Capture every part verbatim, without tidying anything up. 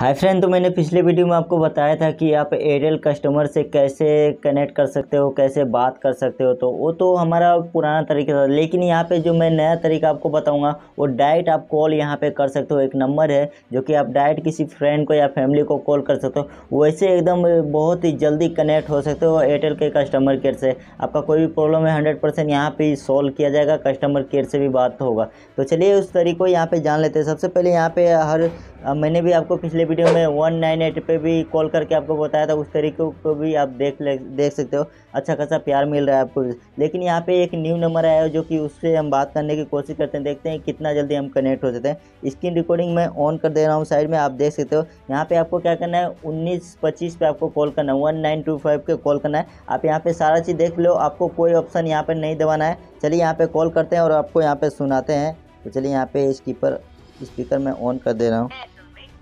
Hi friend, तो मैंने पिछले वीडियो में आपको बताया था कि आप एयरटेल कस्टमर से कैसे कनेक्ट कर सकते हो, कैसे बात कर सकते हो। तो वो तो हमारा पुराना तरीका था, लेकिन यहाँ पे जो मैं नया तरीका आपको बताऊँगा वो डायरेक्ट आप कॉल यहाँ पे कर सकते हो। एक नंबर है जो कि आप डायरेक्ट किसी फ्रेंड को या फैमिली को कॉल कर सकते हो। वैसे एकदम बहुत ही जल्दी कनेक्ट हो सकते हो एयरटेल के कस्टमर केयर से। आपका कोई भी प्रॉब्लम है हंड्रेड परसेंट यहाँ पर सॉल्व किया जाएगा, कस्टमर केयर से भी बात होगा। तो चलिए उस तरीके को यहाँ पर जान लेते हैं। सबसे पहले यहाँ पर हर मैंने भी आपको पिछले वीडियो में वन नाइन एट पे भी कॉल करके आपको बताया था, उस तरीके को भी आप देख ले देख सकते हो। अच्छा खासा प्यार मिल रहा है आपको। लेकिन यहाँ पे एक न्यू नंबर आया है जो कि उससे हम बात करने की कोशिश करते हैं, देखते हैं कितना जल्दी हम कनेक्ट हो सकते हैं। स्क्रीन रिकॉर्डिंग मैं ऑन कर दे रहा हूँ, साइड में आप देख सकते हो। यहाँ पर आपको क्या करना है, उन्नीस पच्चीस पे आपको कॉल करना है, वन नाइन टू फाइव पे कॉल करना है। आप यहाँ पर सारा चीज़ देख लो, आपको कोई ऑप्शन यहाँ पर नहीं दबाना है। चलिए यहाँ पर कॉल करते हैं और आपको यहाँ पर सुनाते हैं। तो चलिए यहाँ पर स्पीकर स्पीकर मैं ऑन कर दे रहा हूँ।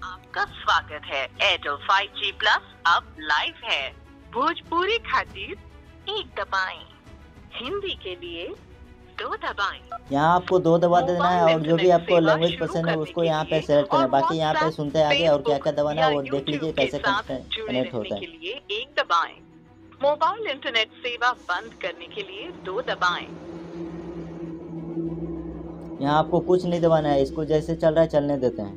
आपका स्वागत है एयरटेल फाइव जी प्लस अब लाइव है। भोजपुरी खातिर एक दबाएं, हिंदी के लिए दो दबाएं। यहाँ आपको दो दबा देना है और जो भी आपको लैंग्वेज पसंद है उसको यहाँ पे सेलेक्ट करना है। बाकी यहाँ पे सुनते हैं आगे और क्या क्या दबाना है वो देख लीजिए कैसे कनेक्ट होता है। एक दबाएं, मोबाइल इंटरनेट सेवा बंद करने के लिए दो दबाएं। यहाँ आपको कुछ नहीं दबाना है, इसको जैसे चल रहा है चलने देते हैं।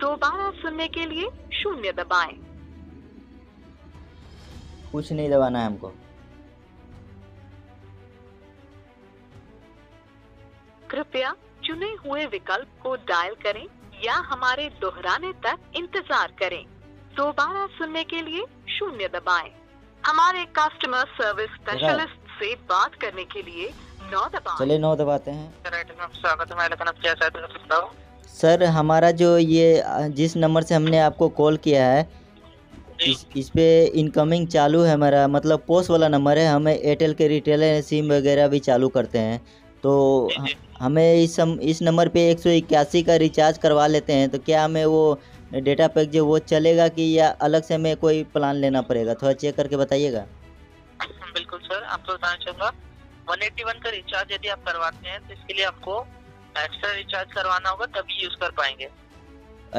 दोबारा सुनने के लिए शून्य दबाएं। कुछ नहीं दबाना है हमको। कृपया चुने हुए विकल्प को डायल करें या हमारे दोहराने तक इंतजार करें। दोबारा सुनने के लिए शून्य दबाएं। हमारे कस्टमर सर्विस स्पेशलिस्ट से बात करने के लिए नौ दबाएं। चलिए नौ दबाते हैं। सर, हमारा जो ये जिस नंबर से हमने आपको कॉल किया है इस, इस पर इनकमिंग चालू है हमारा, मतलब पोस्ट वाला नंबर है। हमें एयरटेल के रिटेलर सिम वगैरह भी चालू करते हैं, तो हमें इस इस नंबर पे एक सौ इक्यासी का रिचार्ज करवा लेते हैं। तो क्या हमें वो डेटा पैक जो वो चलेगा कि या अलग से हमें कोई प्लान लेना पड़ेगा? थोड़ा चेक करके बताइएगा। बिल्कुल सर, आपको बताना चाहूँगा वन एट्टी वन का रिचार्ज यदि आप करवाते हैं तो इसके लिए आपको एक्स्ट्रा रिचार्ज करवाना होगा, तभी यूज कर पाएंगे,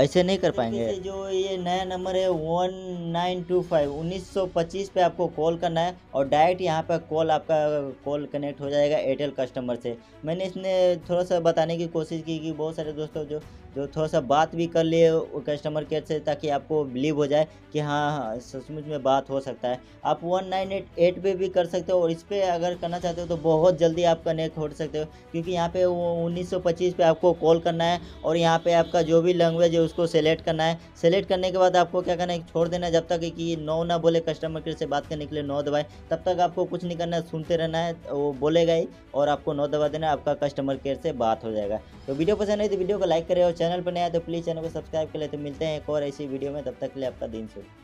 ऐसे नहीं कर पाएंगे। जो ये नया नंबर है वन नाइन टू फाइव उन्नीस सौ पच्चीस पे आपको कॉल करना है और डायरेक्ट यहाँ पर कॉल आपका कॉल कनेक्ट हो जाएगा एयरटेल कस्टमर से। मैंने इसने थोड़ा सा बताने की कोशिश की कि बहुत सारे दोस्तों जो जो थोड़ा सा बात भी कर लिए कस्टमर केयर से, ताकि आपको बिलीव हो जाए कि हाँ सचमुच में बात हो सकता है। आप वन नाइन एट एट पे भी कर सकते हो और इस पर अगर करना चाहते हो तो बहुत जल्दी आप कनेक्ट हो सकते हो, क्योंकि यहाँ पे वो उन्नीस सौ पच्चीस पे आपको कॉल करना है और यहाँ पे आपका जो भी लैंग्वेज है उसको सेलेक्ट करना है। सेलेक्ट करने के बाद आपको क्या करना है, छोड़ देना है जब तक कि नौ ना बोले। कस्टमर केयर से बात करने के लिए नौ दबाए, तब तक आपको कुछ नहीं करना है, सुनते रहना है। वो बोलेगा ही और आपको नौ दबा देना, आपका कस्टमर केयर से बात हो जाएगा। तो वीडियो पसंद आई तो वीडियो को लाइक करें और चैनल पर नया तो प्लीज़ चैनल को सब्सक्राइब कर ले। तो मिलते हैं एक और ऐसी वीडियो में, तब तक के लिए आपका दिन शुभ।